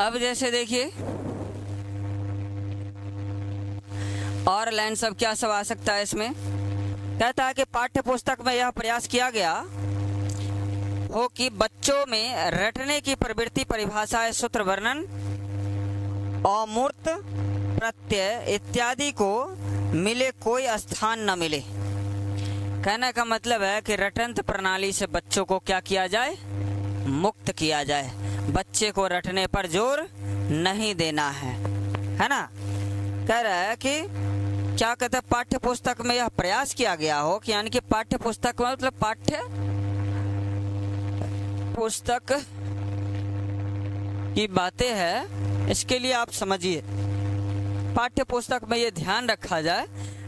अब जैसे देखिए और लाइन सब क्या सब आ सकता है इसमें। कहता है कि पाठ्य पुस्तक में यह प्रयास किया गया हो कि बच्चों में रटने की प्रवृत्ति, परिभाषाएं, सूत्र वर्णन, अमूर्त प्रत्यय इत्यादि को मिले कोई स्थान न मिले। कहने का मतलब है कि रटंत प्रणाली से बच्चों को क्या किया जाए, मुक्त किया जाए। बच्चे को रटने पर जोर नहीं देना है ना। कह रहा है कि क्या कहता है, पाठ्य पुस्तक में यह प्रयास किया गया हो कि यानी कि पाठ्य पुस्तक मतलब पाठ्य पुस्तक की बातें है, इसके लिए आप समझिए पाठ्य पुस्तक में ये ध्यान रखा जाए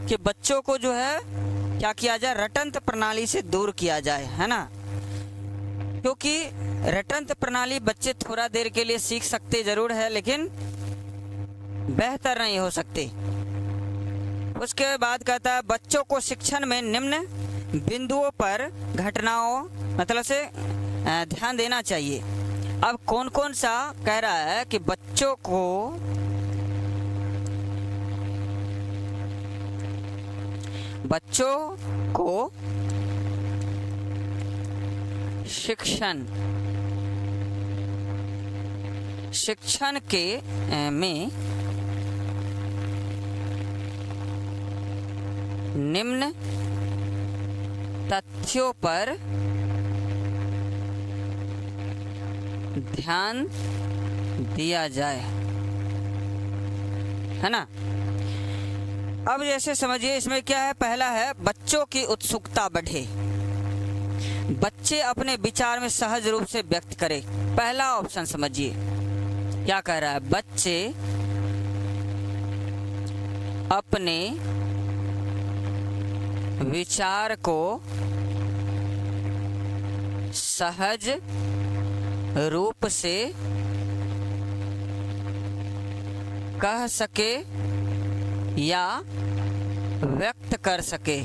कि बच्चों को जो है क्या किया जाए, रटंत प्रणाली से दूर किया जाए, है ना। क्योंकि रटंत प्रणाली बच्चे थोड़ा देर के लिए सीख सकते जरूर है, लेकिन बेहतर नहीं हो सकते। उसके बाद कहता है बच्चों को शिक्षण में निम्न बिंदुओं पर घटनाओं मतलब से ध्यान देना चाहिए। अब कौन कौन सा कह रहा है कि बच्चों को शिक्षण के में निम्न तथ्यों पर ध्यान दिया जाए, है ना। अब जैसे समझिए इसमें क्या है, पहला है बच्चों की उत्सुकता बढ़े, बच्चे अपने विचार में सहज रूप से व्यक्त करें। पहला ऑप्शन समझिए क्या कह रहा है, बच्चे अपने विचार को सहज रूप से कह सके या व्यक्त कर सके।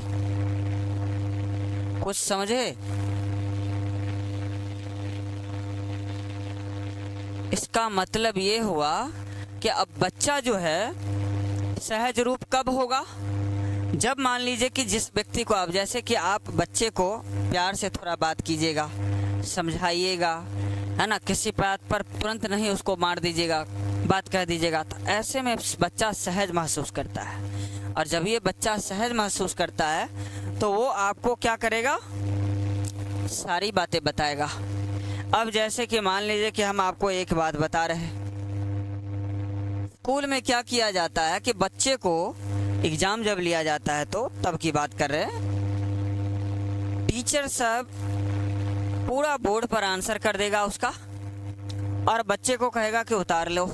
कुछ समझे, इसका मतलब ये हुआ कि अब बच्चा जो है सहज रूप कब होगा, जब मान लीजिए कि जिस व्यक्ति को आप जैसे कि आप बच्चे को प्यार से थोड़ा बात कीजिएगा, समझाइएगा, है ना, किसी बात पर तुरंत नहीं उसको मार दीजिएगा, बात कह दीजिएगा, तो ऐसे में बच्चा सहज महसूस करता है। और जब ये बच्चा सहज महसूस करता है तो वो आपको क्या करेगा, सारी बातें बताएगा। अब जैसे कि मान लीजिए कि हम आपको एक बात बता रहे हैं, स्कूल में क्या किया जाता है कि बच्चे को एग्जाम जब लिया जाता है तो तब की बात कर रहे हैं, टीचर सब पूरा बोर्ड पर आंसर कर देगा उसका और बच्चे को कहेगा कि उतार लो,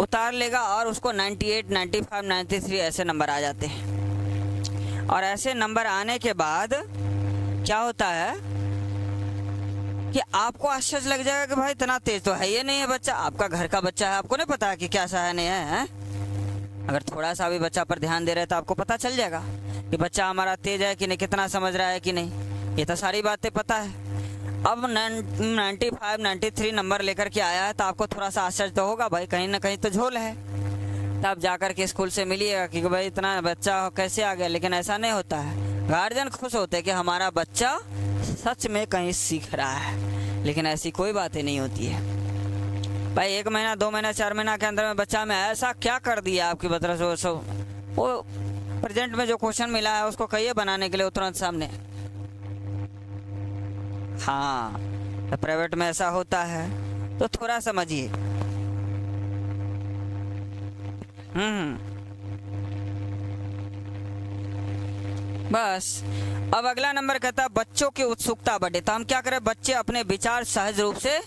उतार लेगा और उसको 98, 95, 93 ऐसे नंबर आ जाते हैं। और ऐसे नंबर आने के बाद क्या होता है कि आपको आश्चर्य लग जाएगा कि भाई इतना तेज तो है ये नहीं है बच्चा, आपका घर का बच्चा है, आपको नहीं पता है कि क्या सा है नहीं है, है? अगर थोड़ा सा भी बच्चा पर ध्यान दे रहे तो आपको पता चल जाएगा कि बच्चा हमारा तेज है कि नहीं, कितना समझ रहा है कि नहीं, ये तो सारी बातें पता है। अब 95, 93 नंबर लेकर के आया है तो आपको थोड़ा सा आश्चर्य तो होगा, भाई कहीं ना कहीं तो झोल है। तब जाकर के स्कूल से मिलिएगा कि भाई इतना बच्चा कैसे आ गया, लेकिन ऐसा नहीं होता है। गार्जियन खुश होते कि हमारा बच्चा सच में कहीं सीख रहा है, लेकिन ऐसी कोई बातें नहीं होती है। भाई 1 महीना 2 महीना 4 महीना के अंदर में बच्चा में ऐसा क्या कर दिया आपकी बदल से, वो प्रेजेंट में जो क्वेश्चन मिला है उसको कहिए बनाने के लिए तुरंत सामने। हाँ, तो प्राइवेट में ऐसा होता है, तो थोड़ा समझिए। बस। अब अगला नंबर कहता है बच्चों की उत्सुकता बढ़े, तो हम क्या करें, बच्चे अपने विचार सहज रूप से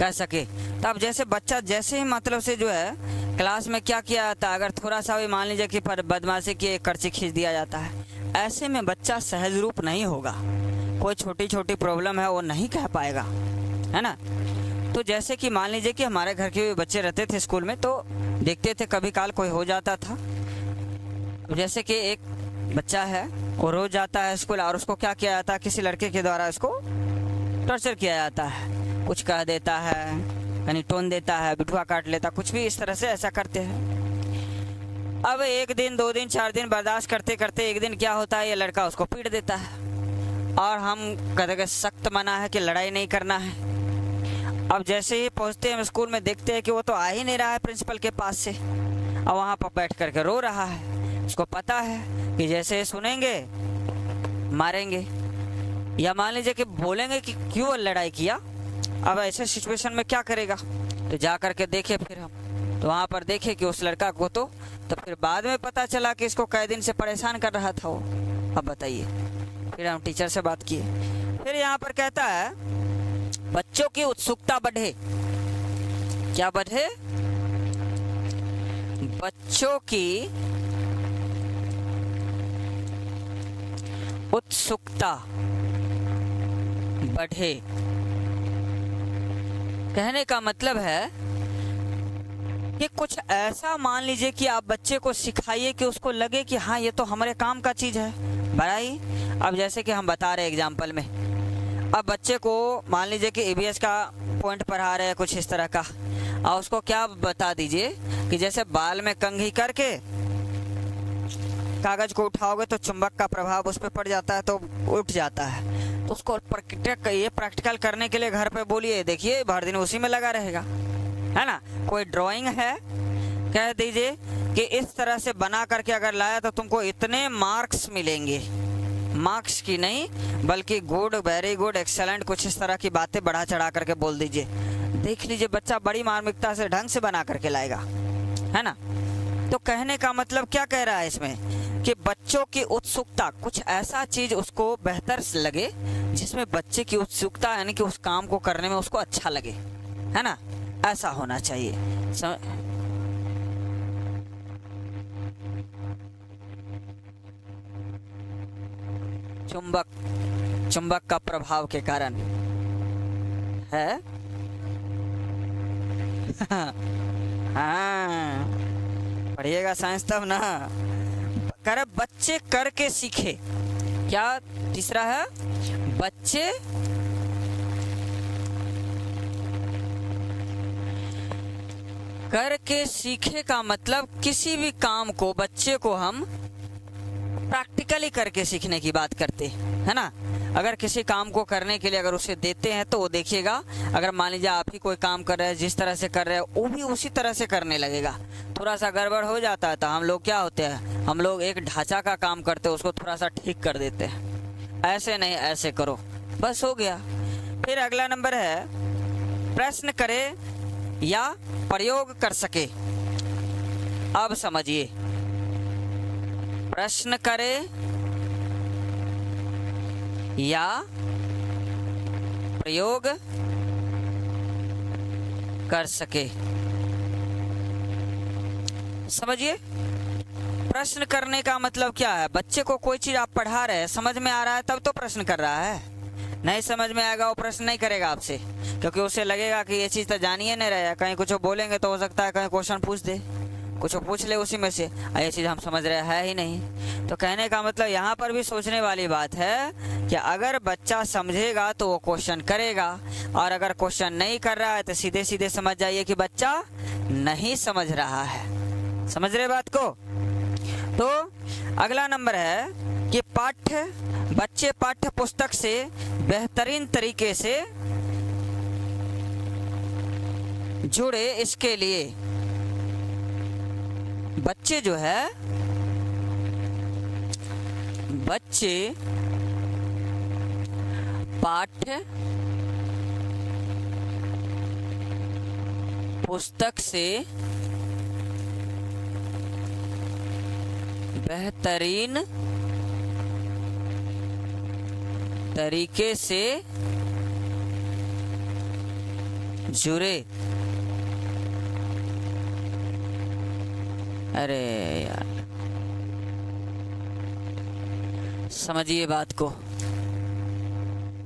कह सके। तब जैसे बच्चा जैसे ही मतलब से जो है क्लास में क्या किया जाता है, अगर थोड़ा सा भी मान लीजिए कि पर बदमाशी की एक कर्ची खींच दिया जाता है, ऐसे में बच्चा सहज रूप नहीं होगा, कोई छोटी छोटी प्रॉब्लम है वो नहीं कह पाएगा, है ना। तो जैसे कि मान लीजिए कि हमारे घर के भी बच्चे रहते थे स्कूल में, तो देखते थे कभी काल कोई हो जाता था। जैसे कि एक बच्चा है वो रोज जाता है स्कूल और उसको क्या किया जाता है, किसी लड़के के द्वारा उसको टॉर्चर किया जाता है, कुछ कह देता है, कहीं टोन देता है, बिठुआ काट लेता, कुछ भी इस तरह से ऐसा करते हैं। अब एक दिन, दो दिन, चार दिन बर्दाश्त करते करते एक दिन क्या होता है, ये लड़का उसको पीट देता है और हम कहते हैं सख्त मना है कि लड़ाई नहीं करना है। अब जैसे ही पहुंचते हैं स्कूल में, देखते हैं कि वो तो आ ही नहीं रहा है प्रिंसिपल के पास से और वहाँ पर बैठ करके रो रहा है। उसको पता है कि जैसे ही सुनेंगे मारेंगे, या मान लीजिए कि बोलेंगे कि क्यों लड़ाई किया। अब ऐसे सिचुएशन में क्या करेगा, तो जा करके देखे फिर हम, तो वहाँ पर देखे कि उस लड़का को तो फिर बाद में पता चला कि इसको कई दिन से परेशान कर रहा था वो। अब बताइए, फिर हम टीचर से बात किए। फिर यहाँ पर कहता है बच्चों की उत्सुकता बढ़े। क्या बढ़े? बच्चों की उत्सुकता बढ़े। कहने का मतलब है कि कुछ ऐसा, मान लीजिए कि आप बच्चे को सिखाइए कि उसको लगे कि हाँ ये तो हमारे काम का चीज़ है, बराई। अब जैसे कि हम बता रहे एग्जांपल में, अब बच्चे को मान लीजिए कि ईवीएस का पॉइंट पढ़ा रहे हैं कुछ इस तरह का, और उसको क्या बता दीजिए कि जैसे बाल में कंघी करके कागज को उठाओगे तो चुंबक का प्रभाव उस पर पड़ जाता है तो उठ जाता है, तो उसको प्रैक्टिकल करने के लिए घर पर बोलिए, देखिए हर दिन उसी में लगा रहेगा, है ना। कोई ड्राइंग है, कह दीजिए कि इस तरह से बना करके अगर लाया तो तुमको इतने मार्क्स मिलेंगे, मार्क्स की नहीं बल्कि गुड, वेरी गुड, एक्सेलेंट, कुछ इस तरह की बातें बढ़ा चढ़ा करके बोल दीजिए। देख लीजिए बच्चा बड़ी मार्मिकता से ढंग से बना करके लाएगा, है ना। तो कहने का मतलब क्या कह रहा है इसमें कि बच्चों की उत्सुकता, कुछ ऐसा चीज़ उसको बेहतर लगे जिसमें बच्चे की उत्सुकता, यानी कि उस काम को करने में उसको अच्छा लगे, है ना, ऐसा होना चाहिए। चुंबक का प्रभाव के कारण है। हाँ, पढ़िएगा साइंस तब ना। कर बच्चे करके सीखे। क्या तीसरा है? बच्चे करके सीखे का मतलब किसी भी काम को बच्चे को हम प्रैक्टिकली करके सीखने की बात करते है ना। अगर किसी काम को करने के लिए अगर उसे देते हैं तो वो देखिएगा, अगर मान लीजिए आप ही कोई काम कर रहे हैं, जिस तरह से कर रहे हैं वो भी उसी तरह से करने लगेगा। थोड़ा सा गड़बड़ हो जाता है तो हम लोग क्या होते हैं, हम लोग एक ढांचा का काम करते हैं, उसको थोड़ा सा ठीक कर देते हैं, ऐसे नहीं ऐसे करो, बस हो गया। फिर अगला नंबर है प्रश्न करे या प्रयोग कर सके। अब समझिए, प्रश्न करे या प्रयोग कर सके। समझिए, प्रश्न करने का मतलब क्या है, बच्चे को कोई चीज आप पढ़ा रहे हैं, समझ में आ रहा है तब तो प्रश्न कर रहा है, नहीं समझ में आएगा वो प्रश्न नहीं करेगा आपसे, क्योंकि उसे लगेगा कि ये चीज़ तो जानिए नहीं रहा है, कहीं कुछ बोलेंगे तो हो सकता है कहीं क्वेश्चन पूछ दे, कुछ पूछ ले उसी में से, ये चीज़ हम समझ रहे हैं ही नहीं। तो कहने का मतलब यहाँ पर भी सोचने वाली बात है कि अगर बच्चा समझेगा तो वो क्वेश्चन करेगा, और अगर क्वेश्चन नहीं कर रहा है तो सीधे सीधे समझ जाइए कि बच्चा नहीं समझ रहा है। समझ रहे बात को? तो अगला नंबर है कि पाठ्य, बच्चे पाठ्य पुस्तक से बेहतरीन तरीके से जुड़े, इसके लिए बच्चे जो है, बच्चे पाठ्य पुस्तक से बेहतरीन तरीके से जुड़े। अरे यार, समझिए बात को,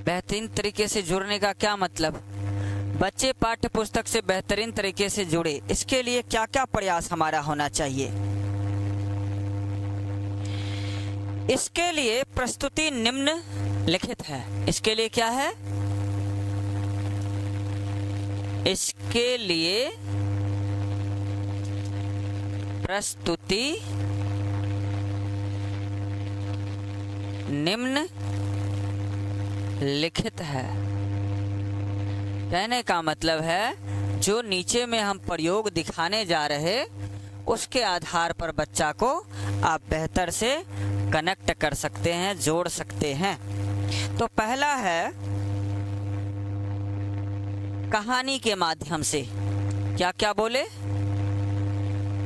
बेहतरीन तरीके से जुड़ने का क्या मतलब, बच्चे पाठ्य पुस्तक से बेहतरीन तरीके से जुड़े, इसके लिए क्या क्या प्रयास हमारा होना चाहिए। इसके लिए प्रस्तुति निम्न लिखित है। इसके लिए क्या है, इसके लिए प्रस्तुति निम्न लिखित है। कहने का मतलब है जो नीचे में हम प्रयोग दिखाने जा रहे उसके आधार पर बच्चा को आप बेहतर से कनेक्ट कर सकते हैं, जोड़ सकते हैं। तो पहला है कहानी के माध्यम से। क्या क्या बोले?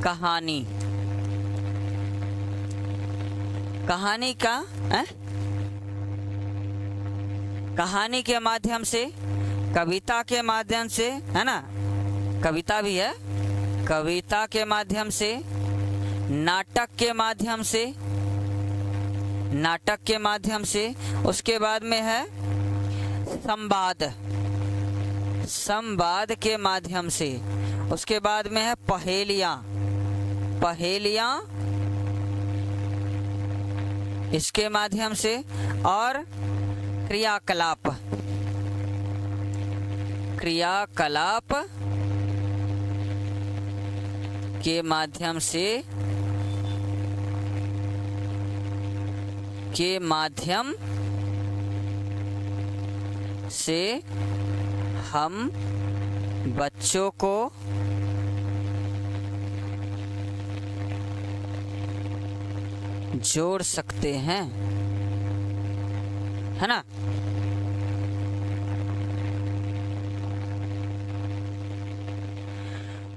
कहानी। कहानी का कहानी के माध्यम से, कविता के माध्यम से, है ना, कविता भी है, कविता के माध्यम से, नाटक के माध्यम से, नाटक के माध्यम से। उसके बाद में है संवाद, संवाद के माध्यम से। उसके बाद में है पहेलियां, पहेलियां इसके माध्यम से। और क्रियाकलाप, क्रियाकलाप के माध्यम से, के माध्यम से हम बच्चों को जोड़ सकते हैं, है ना।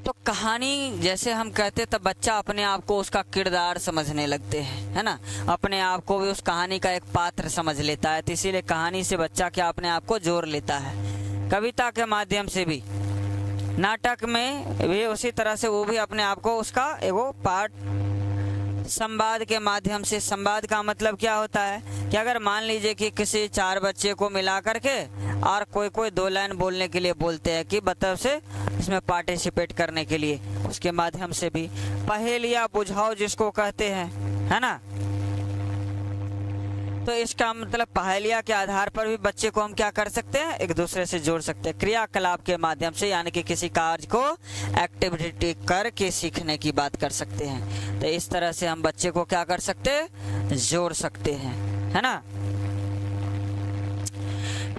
तो कहानी जैसे हम कहते तब बच्चा अपने आप को उसका किरदार समझने लगते हैं, है ना, अपने आप को भी उस कहानी का एक पात्र समझ लेता है। तो इसीलिए कहानी से बच्चा क्या अपने आप को जोड़ लेता है। कविता के माध्यम से भी, नाटक में भी उसी तरह से वो भी अपने आप को उसका एगो पार्ट। संवाद के माध्यम से, संवाद का मतलब क्या होता है कि अगर मान लीजिए कि किसी चार बच्चे को मिला करके और कोई कोई दो लाइन बोलने के लिए बोलते हैं कि मतलब से इसमें पार्टिसिपेट करने के लिए, उसके माध्यम से भी। पहेलियां बुझाओ जिसको कहते हैं, है ना, तो इसका मतलब पहेलियां के आधार पर भी बच्चे को हम क्या कर सकते हैं, एक दूसरे से जोड़ सकते हैं। क्रियाकलाप के माध्यम से यानी कि किसी कार्य को एक्टिविटी करके सीखने की बात कर सकते हैं। तो इस तरह से हम बच्चे को क्या कर सकते हैं, जोड़ सकते हैं, है ना।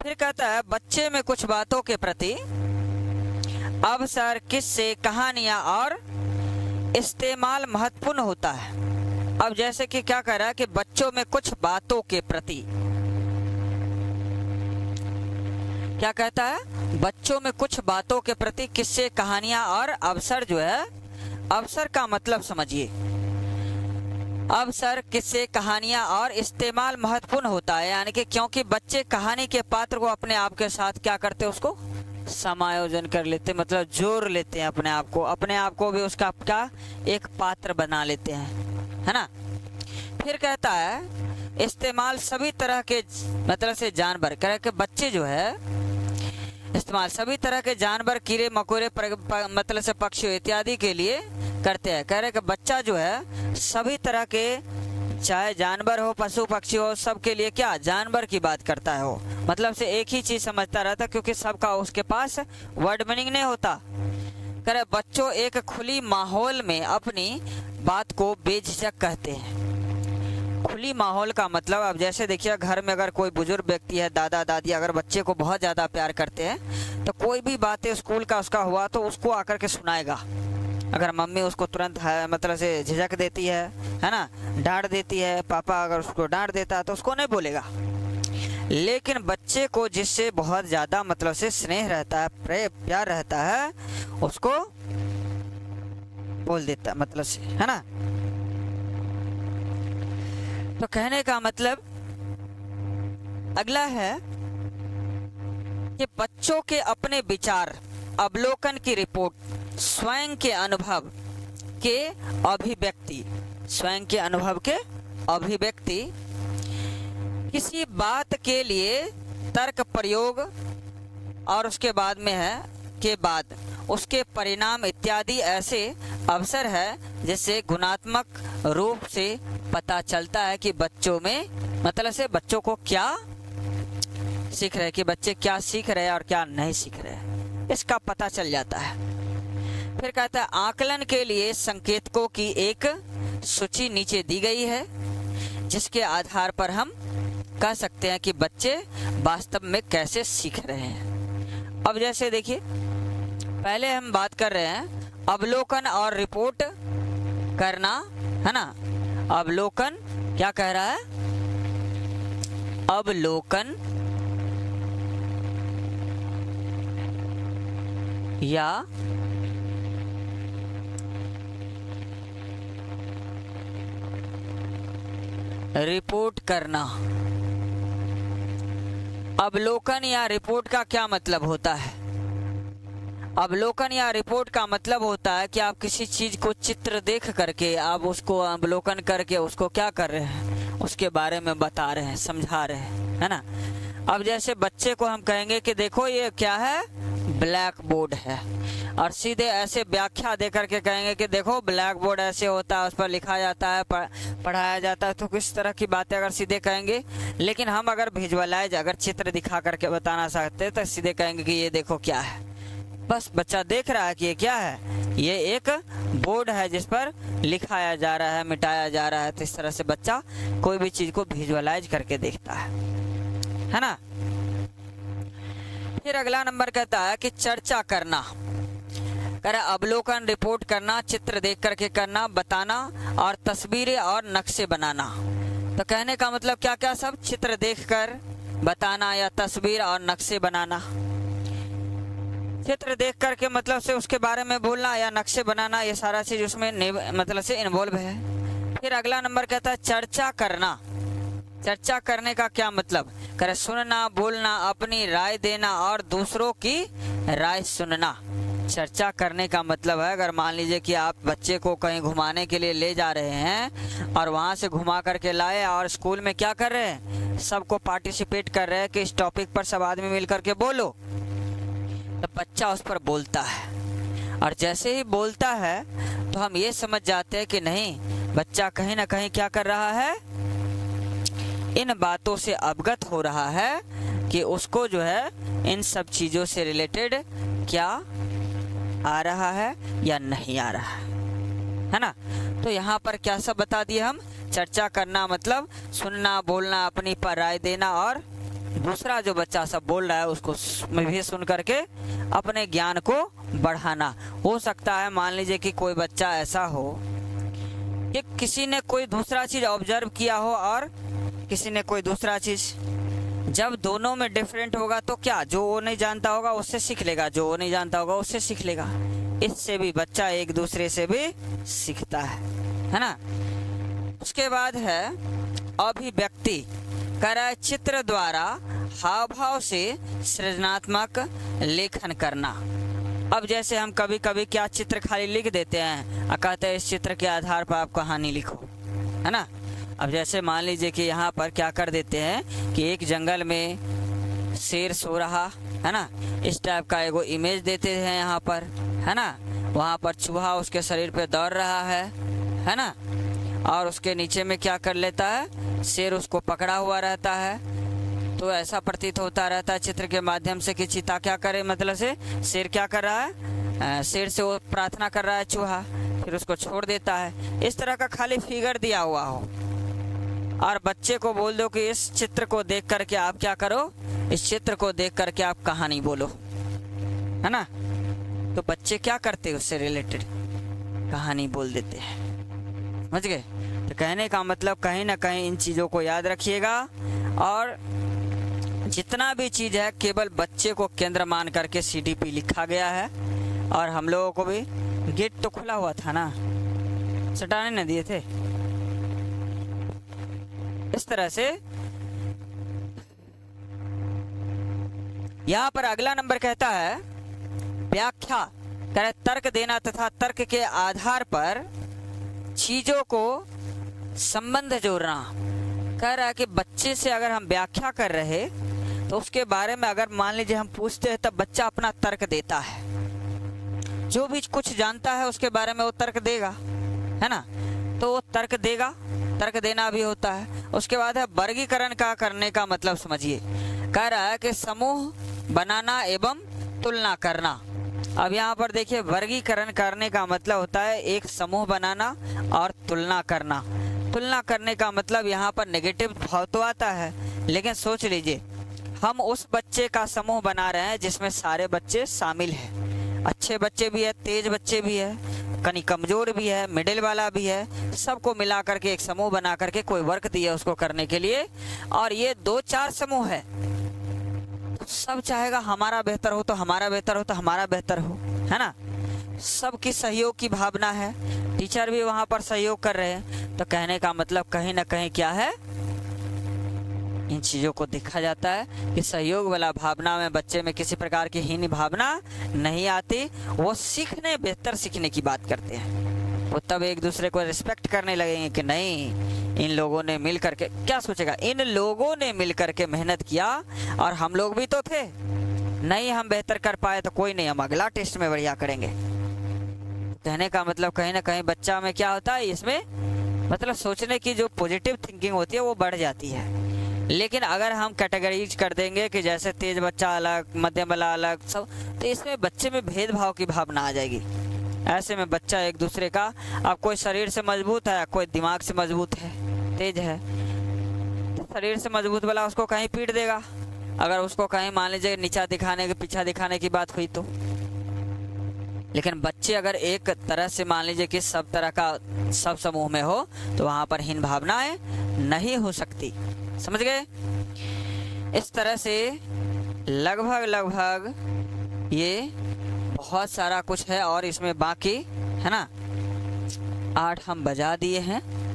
फिर कहता है बच्चे में कुछ बातों के प्रति अवसर, किस्से, कहानियां और इस्तेमाल महत्वपूर्ण होता है। अब जैसे कि क्या कह रहा है कि बच्चों में कुछ बातों के प्रति, क्या कहता है, बच्चों में कुछ बातों के प्रति किस्से, कहानियां और अवसर जो है, अवसर का मतलब समझिए, अवसर, किस्से, कहानियां और इस्तेमाल महत्वपूर्ण होता है। यानी कि क्योंकि बच्चे कहानी के पात्र को अपने आप के साथ क्या करते हैं, उसको समायोजन कर लेते, मतलब जोड़ लेते हैं अपने आप को, अपने आप को भी उसका क्या एक पात्र बना लेते हैं, है ना। फिर कहता है इस्तेमाल सभी तरह के मतलब से जानवर, कह रहे कि बच्चे जो है इस्तेमाल सभी तरह के जानवर, कीड़े मकोड़े मतलब से पक्षी इत्यादि के लिए करते हैं। कह रहे कि बच्चा जो है सभी तरह के, चाहे जानवर हो, पशु पक्षी हो, सबके लिए क्या जानवर की बात करता है हो, मतलब से एक ही चीज समझता रहता क्योंकि सबका उसके पास वर्ड मीनिंग नहीं होता। करे बच्चों एक खुली माहौल में अपनी बात को बेझिझक कहते हैं। खुली माहौल का मतलब अब जैसे देखिए घर में अगर कोई बुजुर्ग व्यक्ति है, दादा दादी अगर बच्चे को बहुत ज्यादा प्यार करते हैं तो कोई भी बातें स्कूल का उसका हुआ तो उसको आकर के सुनाएगा। अगर मम्मी उसको तुरंत मतलब से झिझक देती है ना, डांट देती है, पापा अगर उसको डांट देता है तो उसको नहीं बोलेगा। लेकिन बच्चे को जिससे बहुत ज़्यादा मतलब से स्नेह रहता है, प्रेम प्यार रहता है, उसको बोल देता है मतलब से, है ना। तो कहने का मतलब अगला है कि बच्चों के अपने विचार, अवलोकन की रिपोर्ट, स्वयं के अनुभव के अभिव्यक्ति, स्वयं के अनुभव के अभिव्यक्ति, किसी बात के लिए तर्क प्रयोग और उसके बाद में है के बाद उसके परिणाम इत्यादि ऐसे अवसर है जिससे गुणात्मक रूप से पता चलता है कि बच्चों में मतलब से बच्चों को क्या सीख रहे, कि बच्चे क्या सीख रहे हैं और क्या नहीं सीख रहे हैं। इसका पता चल जाता है। फिर कहता है आकलन के लिए संकेतकों की एक सूची नीचे दी गई है जिसके आधार पर हम कह सकते हैं कि बच्चे वास्तव में कैसे सीख रहे हैं। अब जैसे देखिए पहले हम बात कर रहे हैं अवलोकन और रिपोर्ट करना, है ना। अवलोकन क्या कह रहा है, अवलोकन या रिपोर्ट करना। अवलोकन या रिपोर्ट का क्या मतलब होता है? अवलोकन या रिपोर्ट का मतलब होता है कि आप किसी चीज को चित्र देख करके आप उसको अवलोकन करके उसको क्या कर रहे हैं, उसके बारे में बता रहे हैं, समझा रहे हैं, है ना। अब जैसे बच्चे को हम कहेंगे कि देखो ये क्या है, ब्लैक बोर्ड है, और सीधे ऐसे व्याख्या दे करके कहेंगे कि देखो ब्लैक बोर्ड ऐसे होता है, उस पर लिखा जाता है, पढ़ाया जाता है, तो किस तरह की बातें अगर सीधे कहेंगे। लेकिन हम अगर विजुअलाइज अगर चित्र दिखा करके बताना चाहते हैं तो सीधे कहेंगे कि ये देखो क्या है, बस बच्चा देख रहा है कि ये क्या है, ये एक बोर्ड है जिस पर लिखाया जा रहा है, मिटाया जा रहा है। तो इस तरह से बच्चा कोई भी चीज़ को विजुअलाइज करके देखता है ना। फिर अगला नंबर कहता है कि चर्चा करना, अवलोकन, रिपोर्ट करना, चित्र देख करके करना, बताना, और तस्वीरें और नक्शे बनाना। तो कहने का मतलब क्या क्या, सब चित्र देखकर बताना या तस्वीर और नक्शे बनाना। चित्र देख करके मतलब से उसके बारे में बोलना या नक्शे बनाना, ये सारा चीज उसमें मतलब से इन्वॉल्व है। फिर अगला नंबर कहता है चर्चा करना। चर्चा करने का क्या मतलब, करे सुनना, बोलना, अपनी राय देना और दूसरों की राय सुनना। चर्चा करने का मतलब है अगर मान लीजिए कि आप बच्चे को कहीं घुमाने के लिए ले जा रहे हैं और वहाँ से घुमा करके लाए और स्कूल में क्या कर रहे हैं, सबको पार्टिसिपेट कर रहे हैं कि इस टॉपिक पर सब आदमी मिल करके बोलो, तो बच्चा उस पर बोलता है। और जैसे ही बोलता है तो हम ये समझ जाते हैं कि नहीं, बच्चा कहीं ना कहीं क्या कर रहा है, इन बातों से अवगत हो रहा है कि उसको जो है इन सब चीज़ों से रिलेटेड क्या आ रहा है या नहीं आ रहा है ना। तो यहाँ पर क्या सब बता दिए हम, चर्चा करना मतलब सुनना, बोलना, अपनी पर राय देना, और दूसरा जो बच्चा सब बोल रहा है उसको भी सुन करके अपने ज्ञान को बढ़ाना। हो सकता है मान लीजिए कि कोई बच्चा ऐसा हो कि किसी ने कोई दूसरा चीज़ ऑब्जर्व किया हो और किसी ने कोई दूसरा चीज़, जब दोनों में डिफरेंट होगा तो क्या, जो वो नहीं जानता होगा उससे सीख लेगा, जो वो नहीं जानता होगा उससे सीख लेगा। इससे भी बच्चा एक दूसरे से भी सीखता है ना। उसके बाद है अभिव्यक्ति, करा चित्र द्वारा हाव भाव से सृजनात्मक लेखन करना। अब जैसे हम कभी कभी क्या चित्र खाली लिख देते हैं और कहते हैं इस चित्र के आधार पर आप कहानी लिखो, है ना। अब जैसे मान लीजिए कि यहाँ पर क्या कर देते हैं कि एक जंगल में शेर सो रहा है ना, इस टाइप का एगो इमेज देते हैं यहाँ पर, है ना। वहाँ पर चूहा उसके शरीर पे दौड़ रहा है ना, और उसके नीचे में क्या कर लेता है, शेर उसको पकड़ा हुआ रहता है। तो ऐसा प्रतीत होता रहता है चित्र के माध्यम से कि चीता क्या करे, मतलब से शेर क्या कर रहा है, शेर से वो प्रार्थना कर रहा है चूहा, फिर उसको छोड़ देता है। इस तरह का खाली फिगर दिया हुआ हो और बच्चे को बोल दो कि इस चित्र को देख करके आप क्या करो, इस चित्र को देख करके आप कहानी बोलो, है ना। तो बच्चे क्या करते हैं, उससे रिलेटेड कहानी बोल देते हैं, समझ गए। तो कहने का मतलब कहीं ना कहीं इन चीज़ों को याद रखिएगा, और जितना भी चीज़ है केवल बच्चे को केंद्र मान करके CDP लिखा गया है। और हम लोगों को भी गेट तो खुला हुआ था ना, सटाने न दिए थे। इस तरह से यहाँ पर अगला नंबर कहता है व्याख्या, करें तर्क देना तथा तर्क के आधार पर चीजों को संबंध जोड़ना। कह रहा है कि बच्चे से अगर हम व्याख्या कर रहे तो उसके बारे में अगर मान लीजिए हम पूछते हैं तब बच्चा अपना तर्क देता है, जो भी कुछ जानता है उसके बारे में वो तर्क देगा, है ना। तो वो तर्क देगा, तर्क देना भी होता है। उसके बाद है वर्गीकरण का करने का मतलब समझिए, कह रहा है कि समूह बनाना एवं तुलना करना। अब यहाँ पर देखिए वर्गीकरण करने का मतलब होता है एक समूह बनाना और तुलना करना। तुलना करने का मतलब यहाँ पर नेगेटिव भाव तो आता है, लेकिन सोच लीजिए हम उस बच्चे का समूह बना रहे हैं जिसमें सारे बच्चे शामिल हैं। अच्छे बच्चे भी है, तेज बच्चे भी है, कहीं कमज़ोर भी है, मिडिल वाला भी है, सबको मिला करके एक समूह बना करके कोई वर्क दिया उसको करने के लिए। और ये 2-4 समूह है, सब चाहेगा हमारा बेहतर हो तो हमारा बेहतर हो तो हमारा बेहतर हो, है ना। सबकी सहयोग की भावना है, टीचर भी वहाँ पर सहयोग कर रहे हैं। तो कहने का मतलब कहीं ना कहीं क्या है, इन चीज़ों को देखा जाता है कि सहयोग वाला भावना में बच्चे में किसी प्रकार की हीन भावना नहीं आती। वो सीखने, बेहतर सीखने की बात करते हैं। वो तब एक दूसरे को रिस्पेक्ट करने लगेंगे कि नहीं, इन लोगों ने मिल करके, क्या सोचेगा, इन लोगों ने मिल करके मेहनत किया और हम लोग भी तो थे, नहीं हम बेहतर कर पाए तो कोई नहीं, हम अगला टेस्ट में बढ़िया करेंगे। कहने का मतलब कहीं ना कहीं बच्चा में क्या होता है, इसमें मतलब सोचने की जो पॉजिटिव थिंकिंग होती है वो बढ़ जाती है। लेकिन अगर हम कैटेगरीज कर देंगे कि जैसे तेज बच्चा अलग, मध्यम वाला अलग, सब, तो इसमें बच्चे में भेदभाव की भावना आ जाएगी। ऐसे में बच्चा एक दूसरे का, अब कोई शरीर से मजबूत है, कोई दिमाग से मजबूत है, तेज है, तो शरीर से मजबूत वाला उसको कहीं पीट देगा। अगर उसको कहीं मान लीजिए नीचा दिखाने के, पीछा दिखाने की बात हुई तो। लेकिन बच्चे अगर एक तरह से मान लीजिए कि सब तरह का सब समूह में हो तो वहाँ पर हीन भावनाएँ नहीं हो सकती। समझ गए। इस तरह से लगभग ये बहुत सारा कुछ है और इसमें बाकी है ना 8 हम बजा दिए हैं।